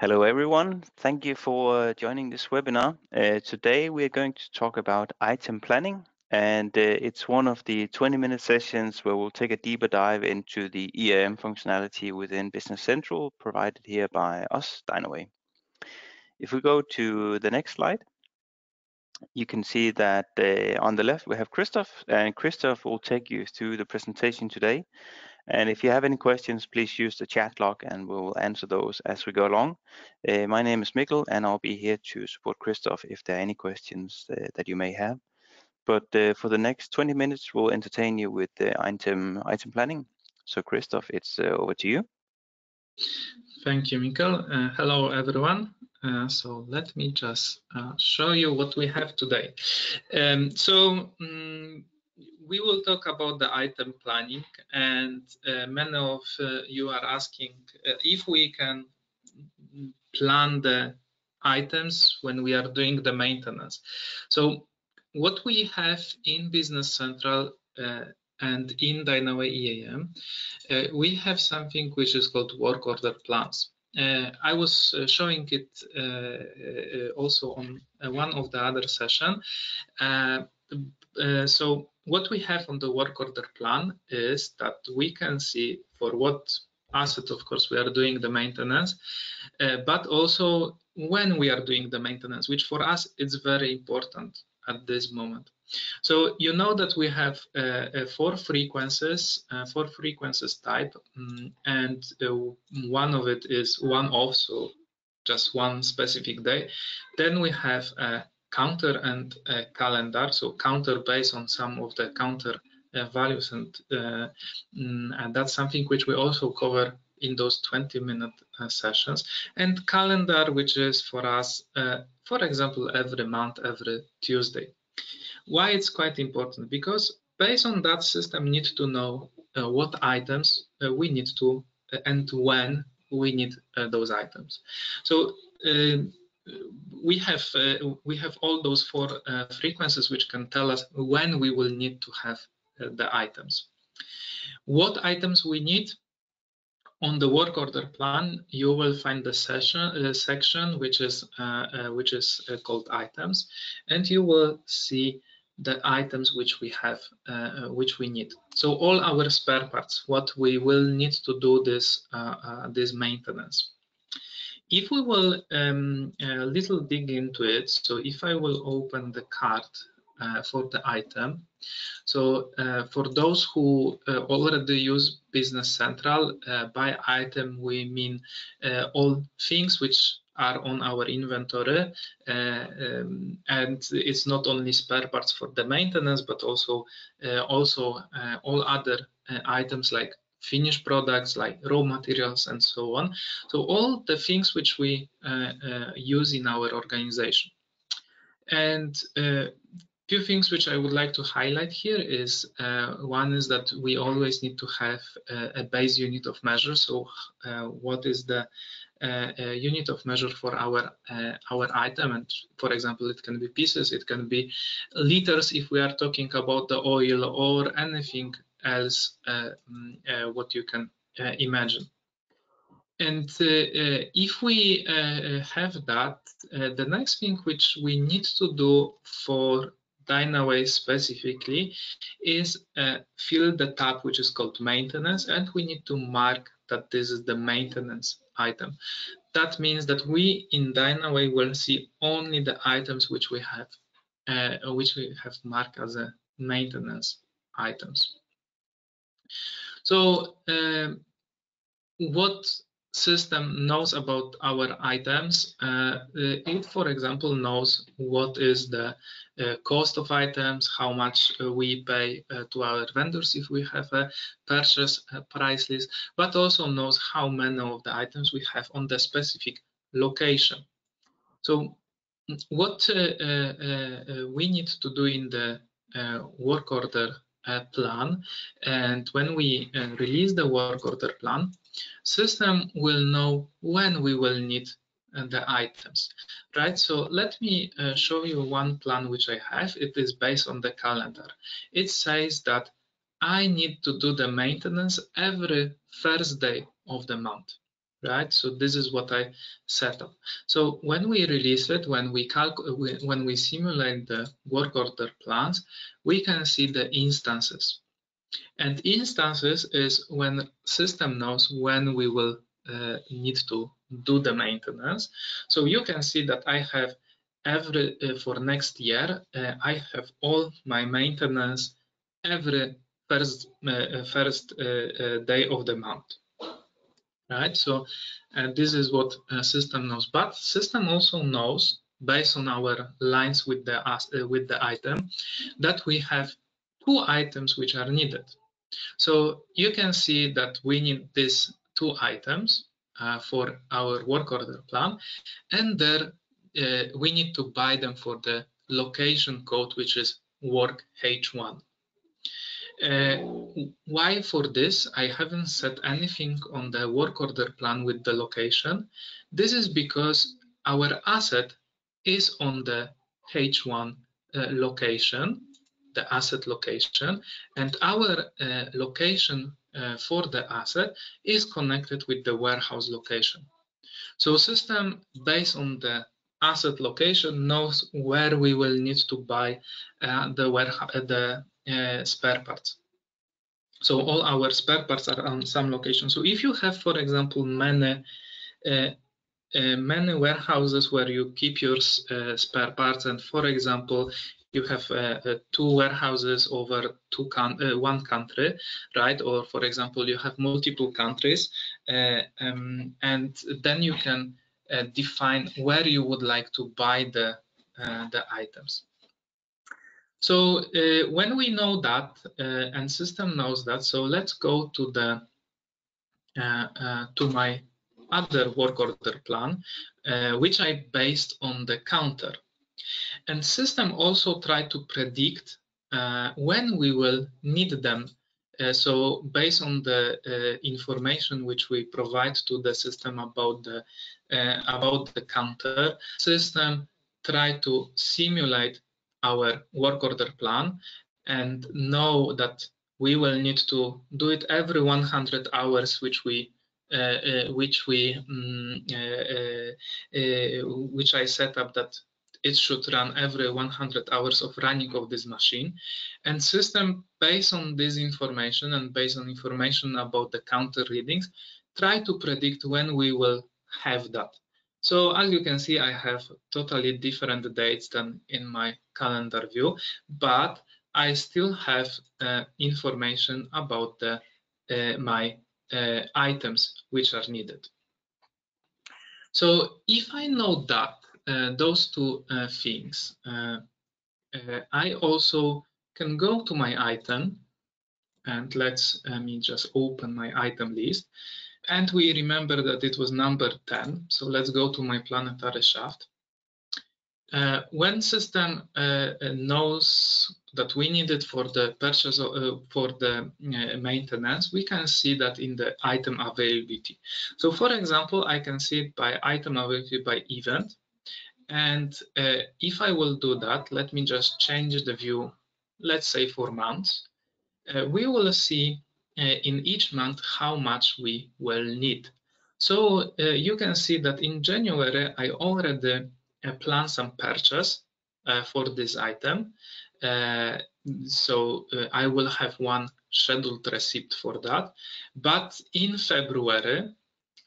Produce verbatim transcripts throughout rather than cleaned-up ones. Hello everyone, thank you for joining this webinar. Uh, today we're going to talk about item planning, and uh, it's one of the twenty minute sessions where we'll take a deeper dive into the E A M functionality within Business Central provided here by us, Dynaway. If we go to the next slide, you can see that uh, on the left we have Krzysztof, and Krzysztof will take you through the presentation today. And if you have any questions, please use the chat log and we'll answer those as we go along. Uh, my name is Mikkel and I'll be here to support Krzysztof if there are any questions uh, that you may have. But uh, for the next twenty minutes, we'll entertain you with the item, item planning. So Krzysztof, it's uh, over to you. Thank you, Mikkel. Uh, hello, everyone. Uh, so let me just uh, show you what we have today. Um, so. Um, We will talk about the item planning, and uh, many of uh, you are asking uh, if we can plan the items when we are doing the maintenance. So what we have in Business Central uh, and in Dynaway E A M, uh, we have something which is called work order plans. Uh, I was uh, showing it uh, uh, also on uh, one of the other session. Uh, uh, so. What we have on the work order plan is that we can see for what asset, of course, we are doing the maintenance, uh, but also when we are doing the maintenance, which for us is very important at this moment. So you know that we have uh, four frequencies, uh, four frequencies type, um, and uh, one of it is one-off, so just one specific day. Then we have uh, counter and uh, calendar, so counter based on some of the counter uh, values, and, uh, and that's something which we also cover in those twenty minute uh, sessions. And calendar, which is for us, uh, for example, every month, every Tuesday. Why it's quite important? Because based on that system, we need to know uh, what items uh, we need to, uh, and when we need uh, those items. So, uh, we have uh, we have all those four uh, frequencies which can tell us when we will need to have uh, the items. What items we need? On the work order plan, you will find the session uh, section which is uh, uh, which is uh, called items, and you will see the items which we have, uh, which we need. So all our spare parts, what we will need to do this uh, uh, this maintenance. If we will um, a little dig into it, so if I will open the card uh, for the item, so uh, for those who uh, already use Business Central, uh, by item we mean uh, all things which are on our inventory, uh, um, and it's not only spare parts for the maintenance, but also uh, also uh, all other uh, items like finished products, like raw materials and so on. So all the things which we uh, uh, use in our organization. And uh, few things which I would like to highlight here is, uh, one is that we always need to have a, a base unit of measure. So uh, what is the uh, uh, unit of measure for our uh, our item? And for example, it can be pieces, it can be liters if we are talking about the oil, or anything else uh, uh, what you can uh, imagine. And uh, uh, if we uh, have that, uh, the next thing which we need to do for Dynaway specifically is uh, fill the tab which is called maintenance, and we need to mark that this is the maintenance item. That means that we in Dynaway will see only the items which we have, uh, which we have marked as a maintenance items. So uh, what system knows about our items? Uh, it, for example, knows what is the uh, cost of items, how much uh, we pay uh, to our vendors if we have a purchase uh, price list, but also knows how many of the items we have on the specific location. So what uh, uh, uh, we need to do in the uh, work order Uh, plan, and when we uh, release the work order plan, system will know when we will need uh, the items, right? So let me uh, show you one plan which I have. It is based on the calendar. It says that I need to do the maintenance every first day of the month. right? So this is what I set up. So when we release it, when we calculate, when we simulate the work order plans, we can see the instances. And instances is when system knows when we will uh, need to do the maintenance. So you can see that I have every uh, for next year, uh, I have all my maintenance every first uh, first uh, uh, day of the month, right? So uh, this is what uh, system knows. But system also knows, based on our lines with the uh, with the item, that we have two items which are needed. So you can see that we need these two items uh, for our work order plan, and there uh, we need to buy them for the location code, which is work H one. Uh, why for this? I haven't set anything on the work order plan with the location. This is because our asset is on the H one uh, location, the asset location, and our uh, location uh, for the asset is connected with the warehouse location. So system, based on the asset location, knows where we will need to buy uh, the warehouse, the uh, spare parts. So all our spare parts are on some location. So if you have, for example, many uh, uh, many warehouses where you keep your uh, spare parts, and for example, you have uh, uh, two warehouses over two con uh, one country, right? Or for example, you have multiple countries, uh, um, and then you can uh, define where you would like to buy the uh, the items. So uh, when we know that, uh, and system knows that, so let's go to the uh, uh, to my other work order plan, uh, which I based on the counter. And system also try to predict uh, when we will need them. Uh, so based on the uh, information which we provide to the system about the uh, about the counter, system try to simulate our work order plan and know that we will need to do it every one hundred hours, which we uh, uh, which we um, uh, uh, which I set up that it should run every one hundred hours of running of this machine. And system, based on this information and based on information about the counter readings, try to predict when we will have that. So as you can see, I have totally different dates than in my calendar view, but I still have uh, information about the, uh, my uh, items which are needed. So if I know that, Uh, those two uh, things, uh, uh, I also can go to my item, and let's uh, me just open my item list, and we remember that it was number ten. So let's go to my planetary shaft. Uh, when system uh, knows that we need it for the purchase of, uh, for the uh, maintenance, we can see that in the item availability. So for example, I can see it by item availability by event. And uh, if I will do that, let me just change the view, let's say for months, uh, we will see uh, in each month how much we will need. So uh, you can see that in January, I already uh, plan some purchase uh, for this item. Uh, so uh, I will have one scheduled receipt for that. But in February,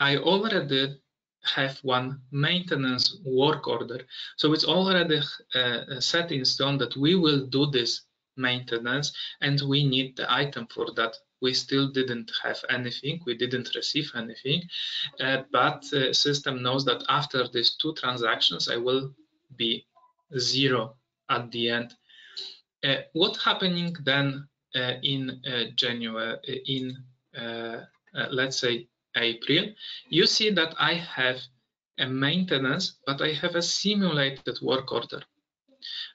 I already have one maintenance work order. So it's already uh, set in stone that we will do this maintenance, and we need the item for that. We still didn't have anything, we didn't receive anything, uh, but uh, system knows that after these two transactions, I will be zero at the end. Uh, what happening then uh, in uh, January, in uh, uh, let's say April, you see that I have a maintenance, but I have a simulated work order,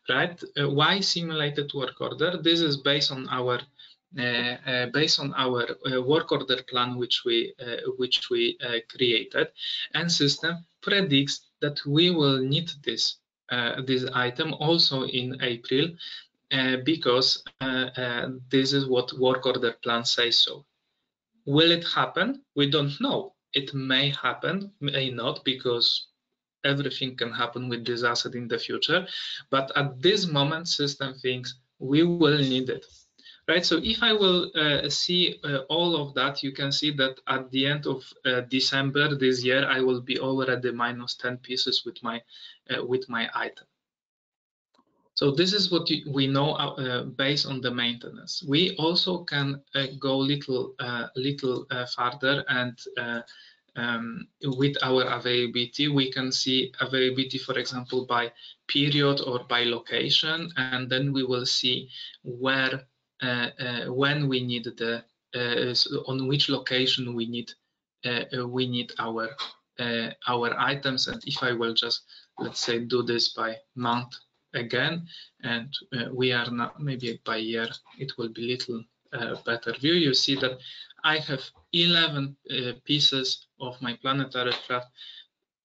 right? Uh, why simulated work order? This is based on our uh, uh, based on our uh, work order plan, which we uh, which we uh, created, and system predicts that we will need this uh, this item also in April, uh, because uh, uh, this is what work order plan says so. Will it happen? We don't know. It may happen, may not, because everything can happen with this asset in the future. But at this moment, system thinks we will need it, right? So if I will uh, see uh, all of that, you can see that at the end of uh, December this year, I will be already minus ten pieces with my uh, with my item. So this is what we know uh, based on the maintenance. We also can uh, go little uh, little uh, farther, and uh, um, with our availability, we can see availability, for example, by period or by location, and then we will see where uh, uh, when we need the uh, so on which location we need uh, we need our uh, our items. And if I will just, let's say, do this by month again, and uh, we are not, maybe by year it will be little uh, better view. You see that I have eleven uh, pieces of my planetary craft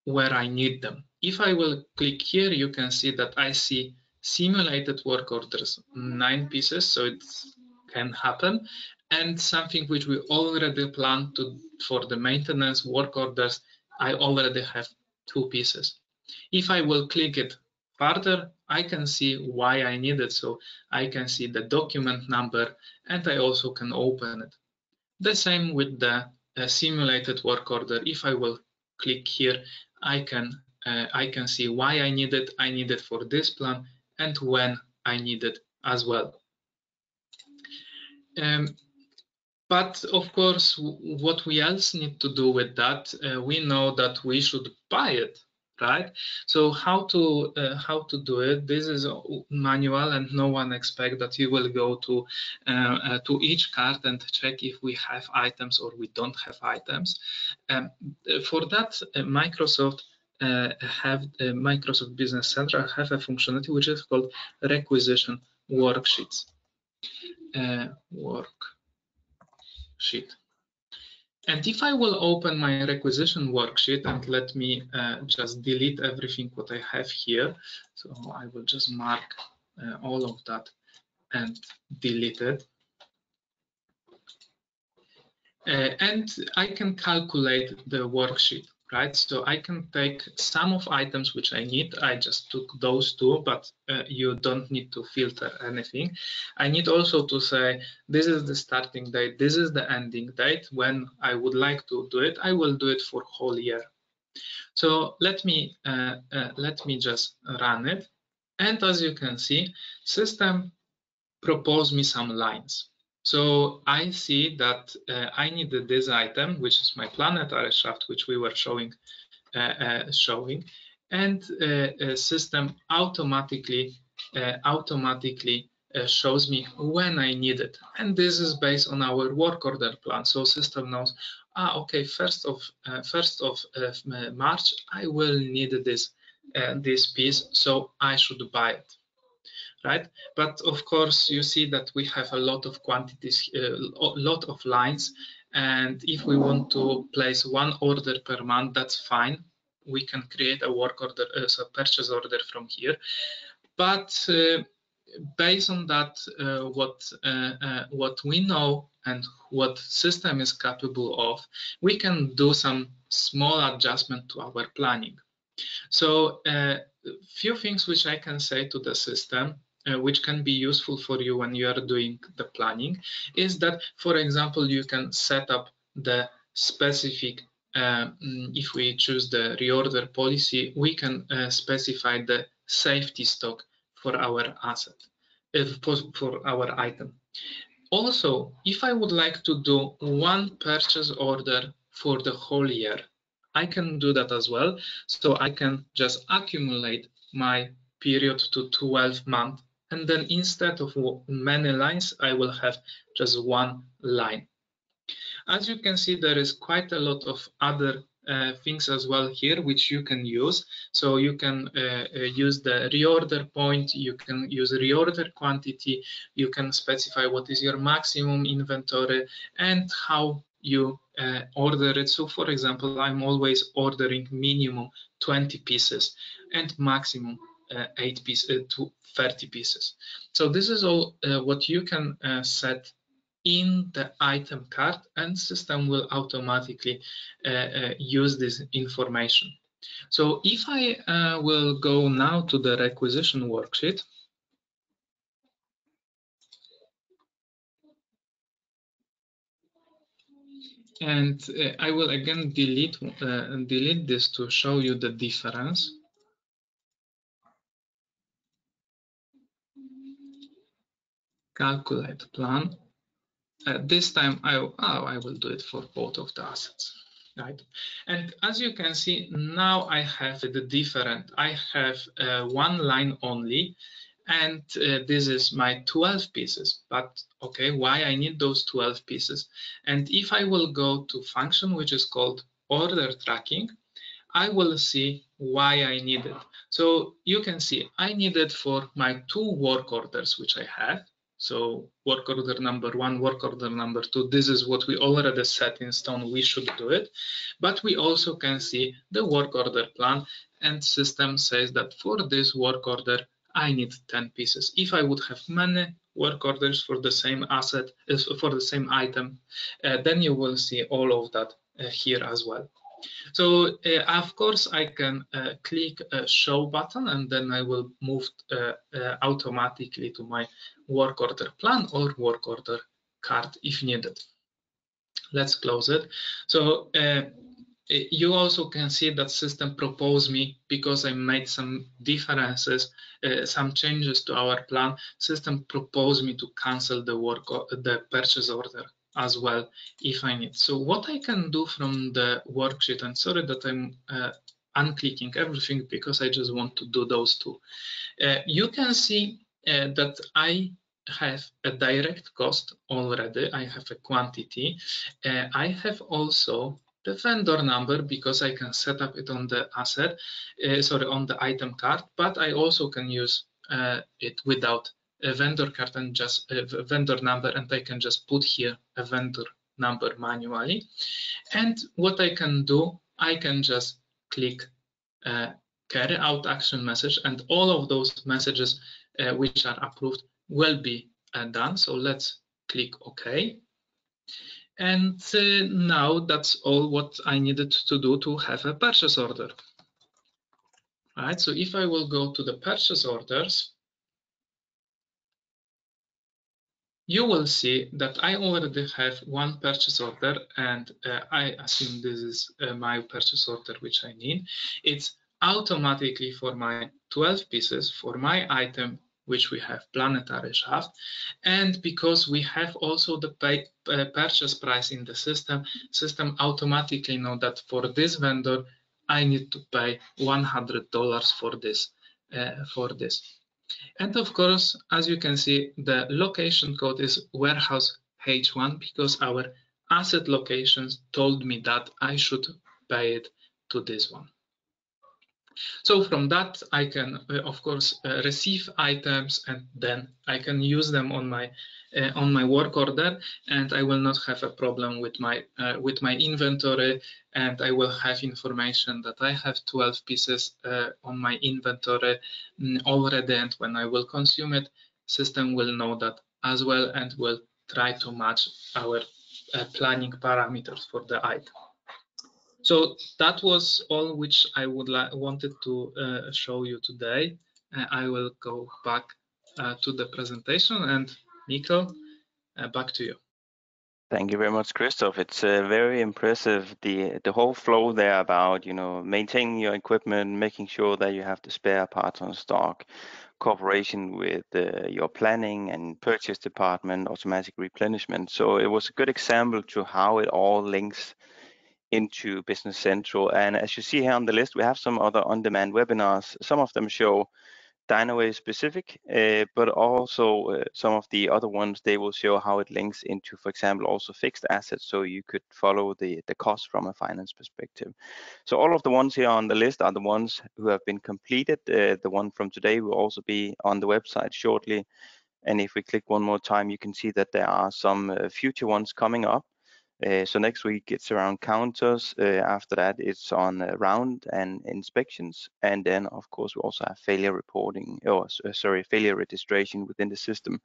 where I need them. If I will click here, you can see that I see simulated work orders, nine pieces, so it can happen, and something which we already planned to for the maintenance work orders, I already have two pieces. If I will click it further, I can see why I need it, so I can see the document number, and I also can open it. The same with the uh, simulated work order. If I will click here, I can uh, I can see why I need it. I need it for this plan and when I need it as well. Um, But of course, what we else need to do with that, uh, we know that we should buy it, right? So how to uh, how to do it? This is a manual, and no one expect that you will go to uh, uh, to each cart and check if we have items or we don't have items. Um, for that, uh, Microsoft uh, have uh, Microsoft Business Central have a functionality which is called requisition worksheets. Uh, worksheet. And if I will open my requisition worksheet, and let me uh, just delete everything what I have here. So I will just mark uh, all of that and delete it. Uh, and I can calculate the worksheet, right? So I can take some of items which I need. I just took those two, but uh, you don't need to filter anything. I need also to say, this is the starting date, this is the ending date. When I would like to do it, I will do it for whole year. So let me, uh, uh, let me just run it. And as you can see, system proposed me some lines. So I see that uh, I needed this item, which is my planetary shaft, which we were showing, uh, uh, showing, and uh, system automatically, uh, automatically uh, shows me when I need it. And this is based on our work order plan. So system knows, ah, okay, first of uh, first of uh, March, I will need this uh, this piece, so I should buy it. Right, but of course you see that we have a lot of quantities, a lot of lines, and if we want to place one order per month, that's fine. We can create a work order, uh, so purchase order from here. But uh, based on that, uh, what uh, uh, what we know and what system is capable of, we can do some small adjustment to our planning. So uh, few things which I can say to the system, Uh, which can be useful for you when you are doing the planning, is that, for example, you can set up the specific, uh, if we choose the reorder policy, we can uh, specify the safety stock for our asset, if for our item. Also, if I would like to do one purchase order for the whole year, I can do that as well. So I can just accumulate my period to twelve months. And then instead of many lines, I will have just one line. As you can see, there is quite a lot of other uh, things as well here, which you can use. So you can uh, use the reorder point, you can use reorder quantity, you can specify what is your maximum inventory and how you uh, order it. So for example, I'm always ordering minimum twenty pieces and maximum Uh, eight pieces uh, to thirty pieces. So this is all uh, what you can uh, set in the item card, and system will automatically uh, uh, use this information. So if I uh, will go now to the requisition worksheet, and uh, I will again delete uh, delete this to show you the difference. Calculate plan. Uh, this time I, oh, I will do it for both of the assets, right? And as you can see, now I have the different. I have uh, one line only, and uh, this is my twelve pieces. But okay, why I need those twelve pieces? And if I will go to function, which is called order tracking, I will see why I need it. So you can see I need it for my two work orders, which I have. So work order number one, work order number two, this is what we already set in stone, we should do it. But we also can see the work order plan, and system says that for this work order, I need ten pieces. If I would have many work orders for the same asset, for the same item, uh, then you will see all of that uh, here as well. So uh, of course I can uh, click a show button, and then I will move uh, uh, automatically to my work order plan or work order card if needed. Let's close it. So uh, you also can see that system proposed me, because I made some differences, uh, some changes to our plan. System proposed me to cancel the work or the purchase order as well if I need. So what I can do from the worksheet, and sorry that I'm uh, unclicking everything because I just want to do those two. Uh, you can see uh, that I have a direct cost already. I have a quantity. Uh, I have also the vendor number, because I can set up it on the asset, uh, sorry, on the item card, but I also can use uh, it without a vendor card and just a vendor number, and I can just put here a vendor number manually. And what I can do, I can just click uh, carry out action message, and all of those messages uh, which are approved will be uh, done. So let's click OK. And uh, now that's all what I needed to do to have a purchase order. All right, so if I will go to the purchase orders, you will see that I already have one purchase order, and uh, I assume this is uh, my purchase order which I need. It's automatically for my twelve pieces for my item which we have, planetary shaft, and because we have also the pay, uh, purchase price in the system, system automatically know that for this vendor I need to pay one hundred dollars for this uh, for this. And of course, as you can see, the location code is warehouse H one, because our asset locations told me that I should pay it to this one. So from that, I can, uh, of course, uh, receive items, and then I can use them on my uh, on my work order, and I will not have a problem with my uh, with my inventory, and I will have information that I have twelve pieces uh, on my inventory already, and when I will consume it, system will know that as well, and will try to match our uh, planning parameters for the item. So that was all which I would wanted to uh, show you today. Uh, I will go back uh, to the presentation, and Mikkel, uh, back to you. Thank you very much, Krzysztof. It's uh, very impressive, the the whole flow there about, you know, maintaining your equipment, making sure that you have the spare parts on stock, cooperation with uh, your planning and purchase department, automatic replenishment. So it was a good example to how it all links into Business Central. And as you see here on the list, we have some other on-demand webinars. Some of them show Dynaway specific, uh, but also uh, some of the other ones, they will show how it links into, for example, also fixed assets, so you could follow the, the cost from a finance perspective. So all of the ones here on the list are the ones who have been completed. Uh, the one from today will also be on the website shortly. And if we click one more time, you can see that there are some uh, future ones coming up. Uh, so next week it's around counters, uh, after that it's on uh, round and inspections, and then of course we also have failure reporting, or sorry, failure registration within the system.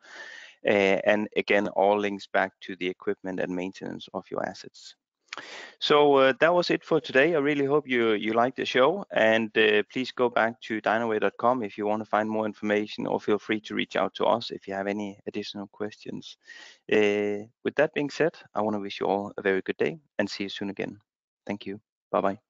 Uh, and again, all links back to the equipment and maintenance of your assets. So uh, that was it for today. I really hope you you liked the show, and uh, please go back to dynaway dot com if you want to find more information, or feel free to reach out to us if you have any additional questions. Uh, with that being said, I want to wish you all a very good day and see you soon again. Thank you. Bye-bye.